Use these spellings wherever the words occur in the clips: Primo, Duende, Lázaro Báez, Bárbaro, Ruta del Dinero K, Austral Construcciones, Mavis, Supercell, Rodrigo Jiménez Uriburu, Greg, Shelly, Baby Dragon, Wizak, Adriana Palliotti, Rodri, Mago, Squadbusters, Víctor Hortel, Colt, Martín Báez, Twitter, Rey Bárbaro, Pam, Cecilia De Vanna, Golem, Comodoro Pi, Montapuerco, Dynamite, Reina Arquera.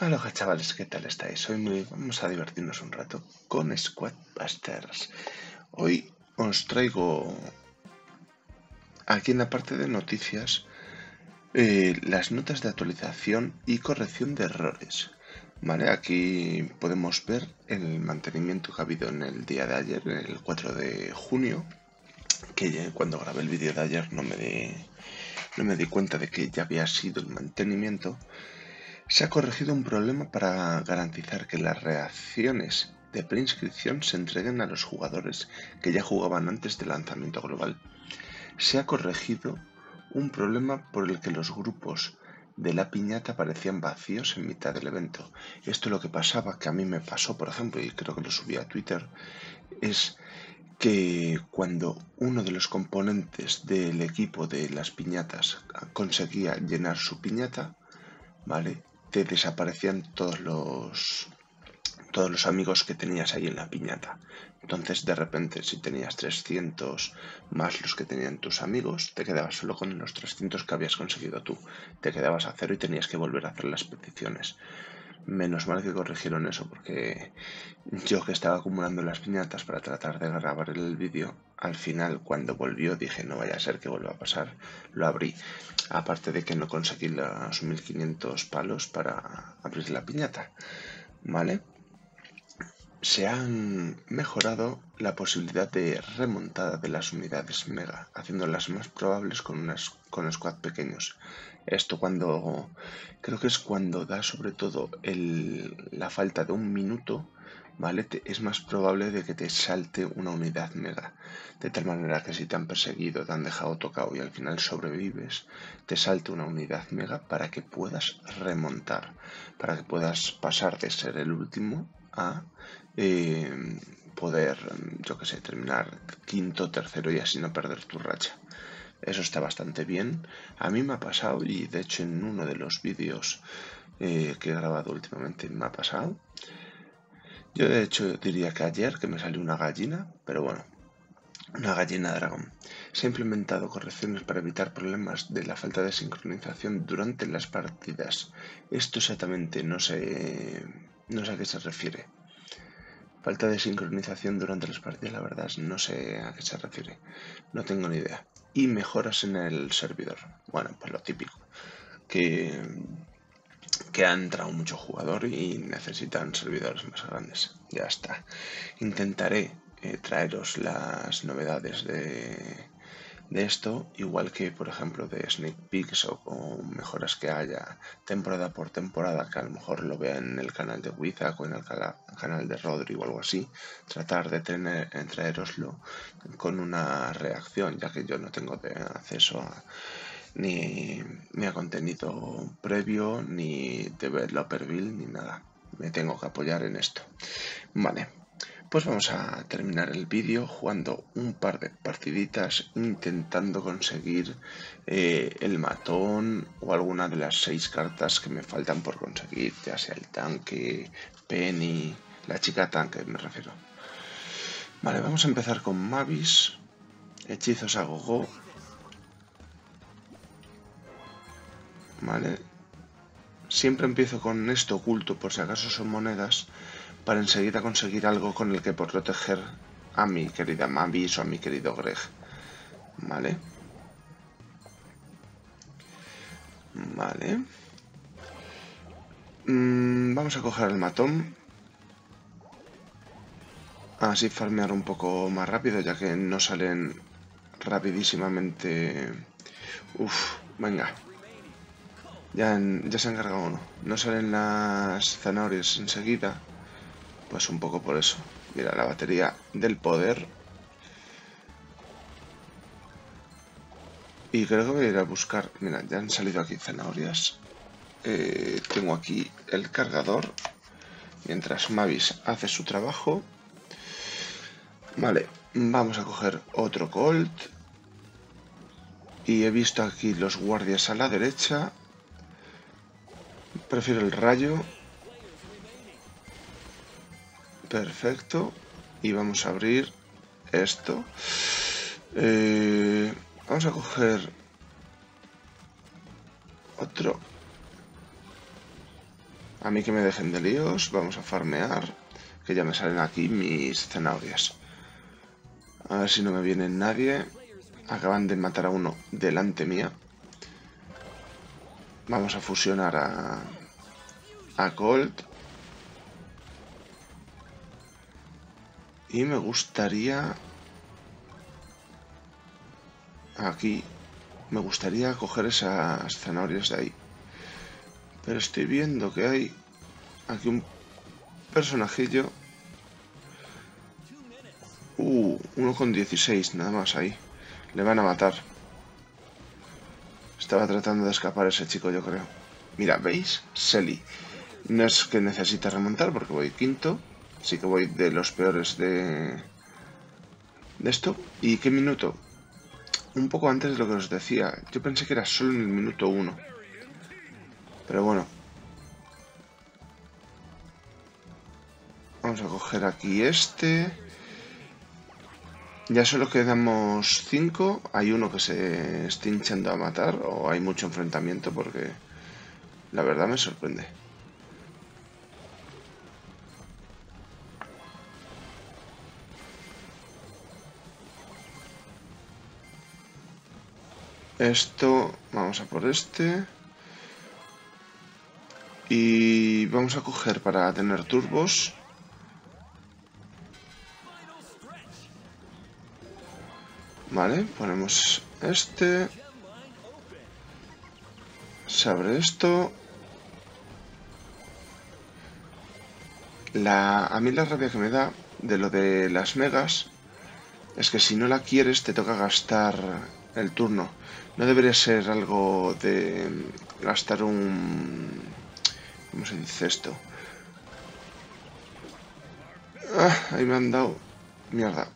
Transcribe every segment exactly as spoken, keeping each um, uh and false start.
Aloha chavales, ¿qué tal estáis? Hoy muy... vamos a divertirnos un rato con Squadbusters. Hoy os traigo aquí en la parte de noticias eh, las notas de actualización y corrección de errores. Vale, aquí podemos ver el mantenimiento que ha habido en el día de ayer, el cuatro de junio, que ya cuando grabé el vídeo de ayer no me, di, no me di cuenta de que ya había sido el mantenimiento. Se ha corregido un problema para garantizar que las reacciones de preinscripción se entreguen a los jugadores que ya jugaban antes del lanzamiento global. Se ha corregido un problema por el que los grupos de la piñata aparecían vacíos en mitad del evento. Esto es lo que pasaba, que a mí me pasó, por ejemplo, y creo que lo subí a Twitter, es que cuando uno de los componentes del equipo de las piñatas conseguía llenar su piñata, ¿vale?, te desaparecían todos los todos los amigos que tenías ahí en la piñata. Entonces, de repente, si tenías trescientos más los que tenían tus amigos, te quedabas solo con los trescientos que habías conseguido tú. Te quedabas a cero y tenías que volver a hacer las peticiones. Menos mal que corrigieron eso, porque yo, que estaba acumulando las piñatas para tratar de grabar el vídeo, al final cuando volvió dije no vaya a ser que vuelva a pasar, lo abrí. Aparte de que no conseguí los mil quinientos palos para abrir la piñata, ¿vale? Se han mejorado la posibilidad de remontada de las unidades mega, haciéndolas más probables con, unas, con squad pequeños. Esto cuando, creo que es cuando da sobre todo el, la falta de un minuto, ¿vale? Te, es más probable de que te salte una unidad mega. De tal manera que si te han perseguido, te han dejado tocado y al final sobrevives, te salte una unidad mega para que puedas remontar, para que puedas pasar de ser el último a eh, poder, yo que sé, terminar quinto, tercero y así no perder tu racha. Eso está bastante bien. A mí me ha pasado, y de hecho en uno de los vídeos eh, que he grabado últimamente me ha pasado. Yo de hecho diría que ayer, que me salió una gallina, pero bueno, una gallina dragón. Se ha implementado correcciones para evitar problemas de la falta de sincronización durante las partidas. Esto exactamente no sé... No sé a qué se refiere. Falta de sincronización durante las partidas, la verdad, no sé a qué se refiere. No tengo ni idea. Y mejoras en el servidor. Bueno, pues lo típico. Que, que ha entrado mucho jugador y necesitan servidores más grandes. Ya está. Intentaré eh, traeros las novedades de... de esto, igual que por ejemplo de sneak peeks o, o mejoras que haya temporada por temporada, que a lo mejor lo vea en el canal de Wizak o en el cala, canal de Rodri o algo así, tratar de tener, traeroslo con una reacción, ya que yo no tengo de acceso a, ni, ni a contenido previo, ni developer build, ni nada. Me tengo que apoyar en esto. Vale. Pues vamos a terminar el vídeo jugando un par de partiditas, intentando conseguir eh, el matón o alguna de las seis cartas que me faltan por conseguir, ya sea el tanque, Penny, la chica tanque me refiero. Vale, vamos a empezar con Mavis, hechizos a gogo. Vale, siempre empiezo con esto oculto por si acaso son monedas, para enseguida conseguir algo con el que proteger a mi querida Mavis o a mi querido Greg. Vale. Vale. Mm, vamos a coger el matón. Así farmear un poco más rápido, ya que no salen rapidísimamente... Uf, venga. Ya, ya se ha encargado uno. No salen las zanahorias enseguida. Pues un poco por eso. Mira, la batería del poder. Y creo que voy a ir a buscar... Mira, ya han salido aquí zanahorias. Eh, tengo aquí el cargador. Mientras Mavis hace su trabajo. Vale, vamos a coger otro Colt. Y he visto aquí los guardias a la derecha. Prefiero el rayo. Perfecto, y vamos a abrir esto. Eh, vamos a coger otro A mí que me dejen de líos. Vamos a farmear, que ya me salen aquí mis zanahorias. A ver si no me viene nadie. Acaban de matar a uno delante mía. Vamos a fusionar a, a Colt. Y me gustaría... Aquí. Me gustaría coger esas zanahorias de ahí. Pero estoy viendo que hay aquí un personajillo. Uh, uno con dieciséis, nada más ahí. Le van a matar. Estaba tratando de escapar ese chico, yo creo. Mira, ¿veis? Shelly. No es que necesite remontar porque voy quinto. Sí que voy de los peores de... de esto. ¿Y qué minuto? Un poco antes de lo que os decía. Yo pensé que era solo en el minuto uno. Pero bueno. Vamos a coger aquí este. Ya solo quedamos cinco. Hay uno que se está hinchando a matar. O hay mucho enfrentamiento porque... La verdad me sorprende. Esto, vamos a por este. Y vamos a coger para tener turbos. Vale, ponemos este. Se abre esto. La, a mí la rabia que me da de lo de las megas es que si no la quieres te toca gastar el turno. No debería ser algo de gastar un... ¿Cómo se dice esto? Ah, ahí me han dado... Mierda.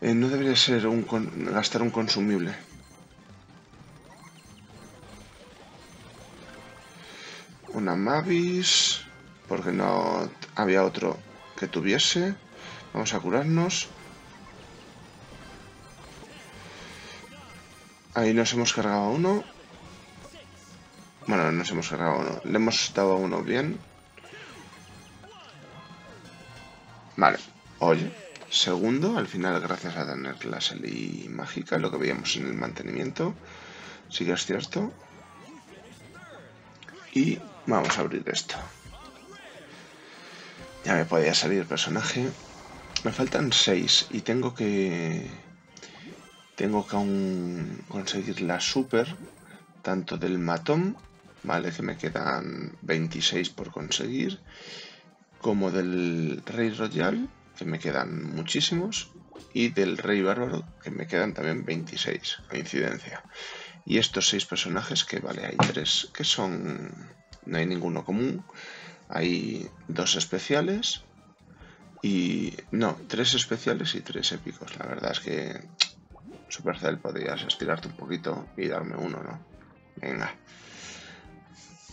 Eh, no debería ser un con... gastar un consumible. Una Mavis, porque no había otro que tuviese. Vamos a curarnos. Ahí nos hemos cargado a uno. Bueno, nos hemos cargado a uno. Le hemos dado a uno bien. Vale. Oye. Segundo. Al final, gracias a tener la Shelly mágica, lo que veíamos en el mantenimiento. Sí que es cierto. Y vamos a abrir esto. Ya me podía salir personaje. Me faltan seis y tengo que... Tengo que aún conseguir la super, tanto del matón, vale, que me quedan veintiséis por conseguir, como del Rey Royal, que me quedan muchísimos, y del Rey Bárbaro, que me quedan también veintiséis, coincidencia. Y estos seis personajes, que vale, hay tres que son... No hay ninguno común, hay dos especiales, y... No, tres especiales y tres épicos, la verdad es que... Supercell, podrías estirarte un poquito y darme uno, ¿no? Venga.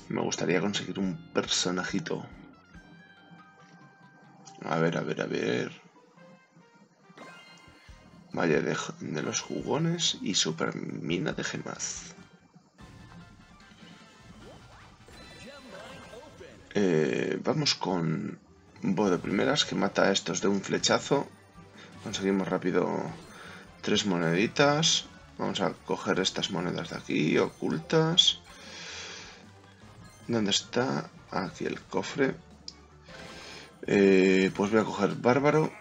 Me gustaría conseguir un personajito. A ver, a ver, a ver. Valle de, de los jugones y super mina de gemas. Eh, vamos con Bo de primeras, que mata a estos de un flechazo. Conseguimos rápido... Tres moneditas. Vamos a coger estas monedas de aquí, ocultas. ¿Dónde está? Aquí el cofre. Eh, pues voy a coger Bárbaro.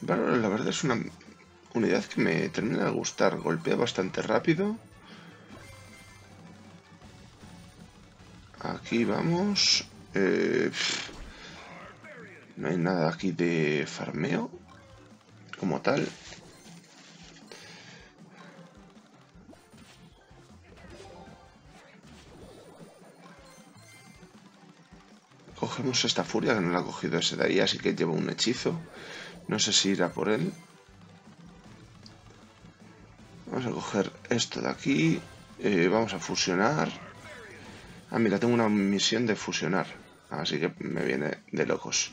Bárbaro, la verdad, es una unidad que me termina de gustar. Golpea bastante rápido. Aquí vamos. Eh, no hay nada aquí de farmeo como tal. Cogemos esta furia, que no la ha cogido ese de ahí, así que lleva un hechizo. No sé si irá por él. Vamos a coger esto de aquí. Eh, vamos a fusionar. Ah, mira, tengo una misión de fusionar. Así que me viene de locos.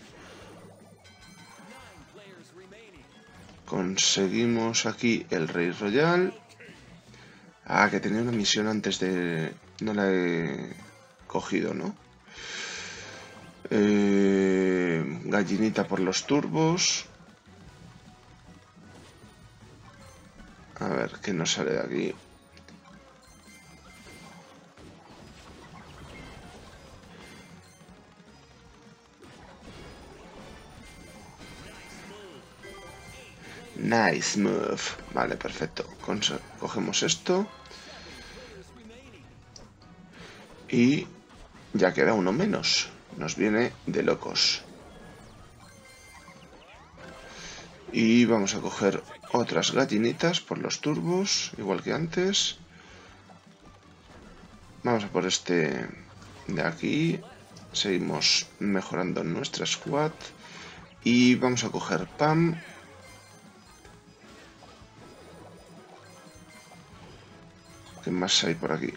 Conseguimos aquí el Rey Royal. Ah, que tenía una misión antes de... No la he... cogido, ¿no? Eh, gallinita por los turbos. A ver, ¿qué nos sale de aquí? Nice move. Vale, perfecto. Cogemos esto. Y ya queda uno menos. Nos viene de locos. Y vamos a coger otras gatinitas por los turbos, igual que antes. Vamos a por este de aquí. Seguimos mejorando nuestra squad. Y vamos a coger Pam. ¿Qué más hay por aquí?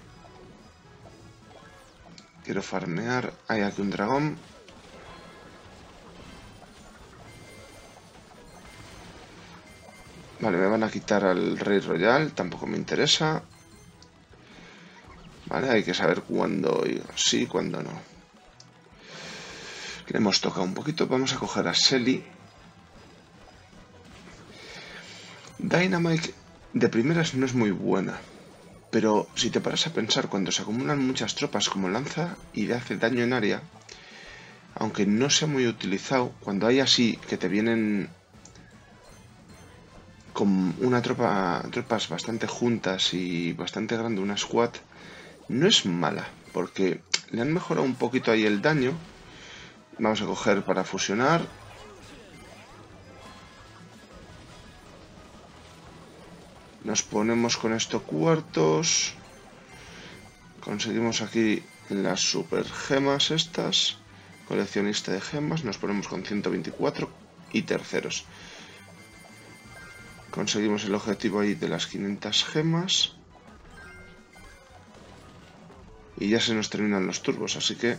Quiero farmear. Hay aquí un dragón. Vale, me van a quitar al Rey Royal. Tampoco me interesa. Vale, hay que saber cuándo sí, cuándo no. Le hemos tocado un poquito. Vamos a coger a Shelly. Dynamite de primeras no es muy buena. Pero si te paras a pensar, cuando se acumulan muchas tropas como lanza y le hace daño en área, aunque no sea muy utilizado, cuando hay así que te vienen con una tropa, tropas bastante juntas y bastante grande, una squad, no es mala, porque le han mejorado un poquito ahí el daño. Vamos a coger para fusionar. Nos ponemos con estos cuartos. Conseguimos aquí las super gemas estas. Coleccionista de gemas. Nos ponemos con ciento veinticuatro y terceros. Conseguimos el objetivo ahí de las quinientas gemas. Y ya se nos terminan los turbos. Así que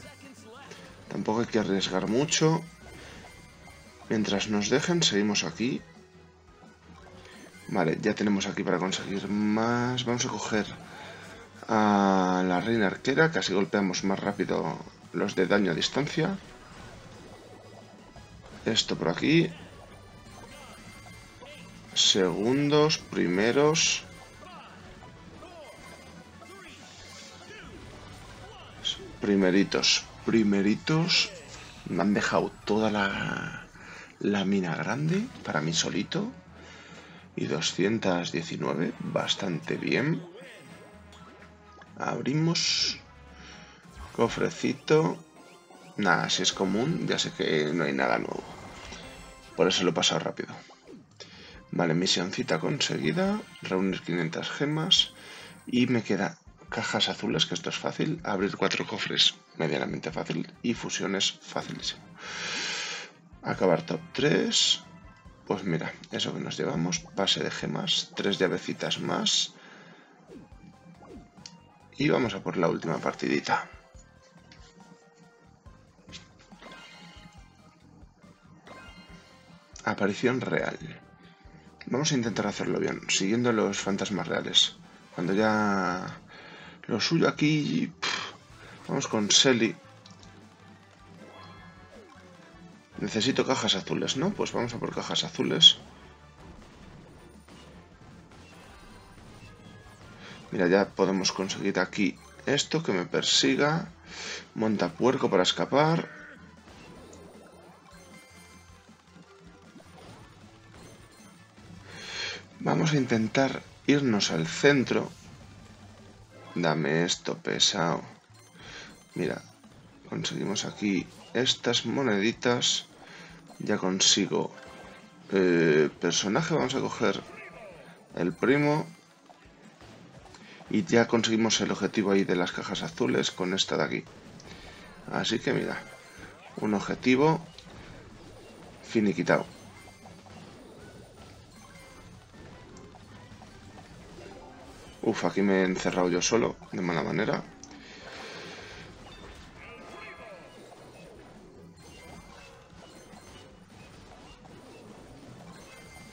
tampoco hay que arriesgar mucho. Mientras nos dejen, seguimos aquí. Vale, ya tenemos aquí para conseguir más. Vamos a coger a la Reina Arquera, que así golpeamos más rápido los de daño a distancia. Esto por aquí. Segundos, primeros. Primeritos, primeritos. Me han dejado toda la, la mina grande para mí solito. Y doscientos diecinueve, bastante bien. Abrimos. Cofrecito. Nada, si es común, ya sé que no hay nada nuevo. Por eso lo he pasado rápido. Vale, misioncita conseguida. Reunir quinientas gemas. Y me quedan cajas azules, que esto es fácil. Abrir cuatro cofres, medianamente fácil. Y fusiones, facilísimo. Acabar top tres. Pues mira, eso que nos llevamos, pase de gemas, tres llavecitas más. Y vamos a por la última partidita. Aparición real. Vamos a intentar hacerlo bien, siguiendo los fantasmas reales. Cuando ya lo suyo aquí... Pff, vamos con Shelly. Necesito cajas azules, ¿no? Pues vamos a por cajas azules. Mira, ya podemos conseguir aquí esto, que me persiga. Montapuerco para escapar. Vamos a intentar irnos al centro. Dame esto, pesado. Mira, conseguimos aquí estas moneditas. Ya consigo eh, personaje. Vamos a coger el primo. Y ya conseguimos el objetivo ahí de las cajas azules con esta de aquí. Así que mira, un objetivo finiquitado. Uf, aquí me he encerrado yo solo, de mala manera.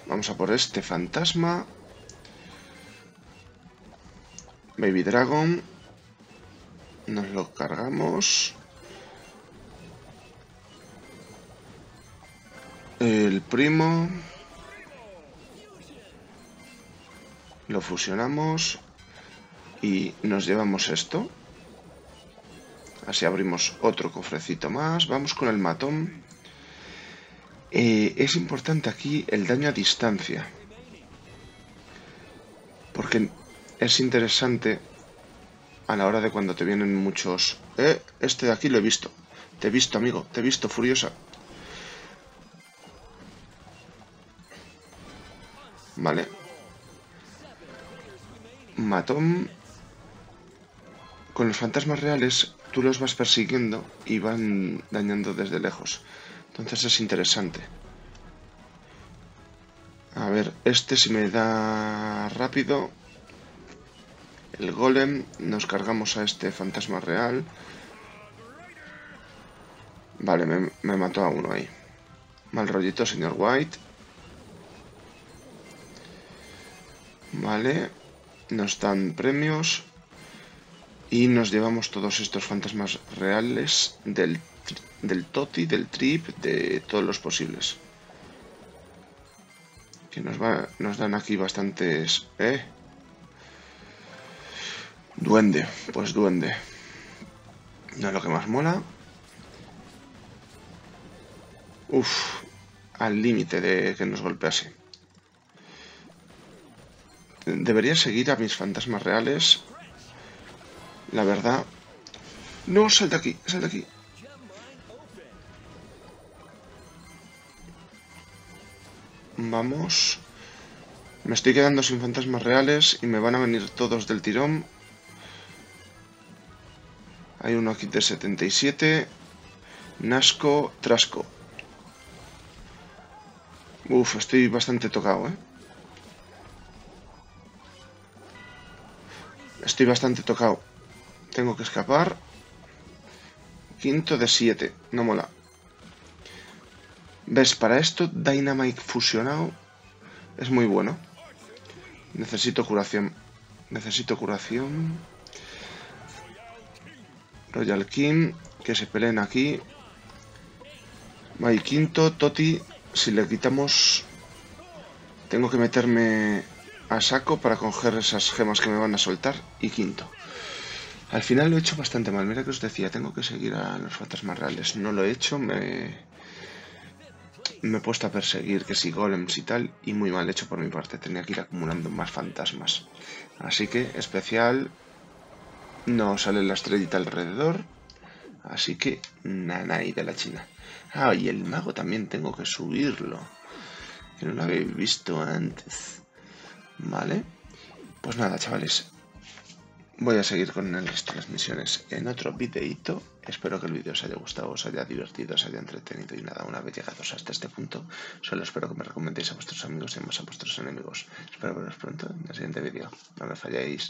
Vamos a por este fantasma. Baby Dragon. Nos lo cargamos. El primo. Lo fusionamos. Y nos llevamos esto. Así abrimos otro cofrecito más. Vamos con el matón. Eh, es importante aquí el daño a distancia. Porque es interesante a la hora de cuando te vienen muchos... Eh, este de aquí lo he visto. Te he visto, amigo. Te he visto, furiosa. Vale. Matón. Con los fantasmas reales tú los vas persiguiendo y van dañando desde lejos. Entonces es interesante. A ver, este si me da rápido. El golem. Nos cargamos a este fantasma real. Vale, me, me mató a uno ahí. Mal rollito, señor White. Vale. Nos dan premios. Y nos llevamos todos estos fantasmas reales del, del Toti, del Trip, de todos los posibles. Que nos, va, nos dan aquí bastantes... ¿eh? Duende, pues duende. No es lo que más mola. Uf, al límite de que nos golpease. Debería seguir a mis fantasmas reales. La verdad... No, sal de aquí, sal de aquí. Vamos. Me estoy quedando sin fantasmas reales y me van a venir todos del tirón. Hay uno aquí de setenta y siete. Nasco, Trasco. Uf, estoy bastante tocado, ¿eh? Estoy bastante tocado. Tengo que escapar. Quinto de siete. No mola. ¿Ves? Para esto, Dynamite fusionado es muy bueno. Necesito curación. Necesito curación. Royal King. Que se peleen aquí. Mai quinto. Toti. Si le quitamos... Tengo que meterme... a saco para coger esas gemas que me van a soltar. Y quinto. Al final lo he hecho bastante mal. Mira que os decía, tengo que seguir a los fantasmas reales. No lo he hecho, me... me he puesto a perseguir que si golems y tal. Y muy mal hecho por mi parte. Tenía que ir acumulando más fantasmas. Así que, especial. No sale la estrellita alrededor. Así que, nanay de la China. Ah, y el mago también tengo que subirlo. Que no lo habéis visto antes. Vale, pues nada, chavales, voy a seguir con el resto de las misiones en otro videíto. Espero que el vídeo os haya gustado, os haya divertido, os haya entretenido y nada, una vez llegados hasta este punto, solo espero que me recomendéis a vuestros amigos y más a vuestros enemigos. Espero veros pronto en el siguiente vídeo, no me falléis.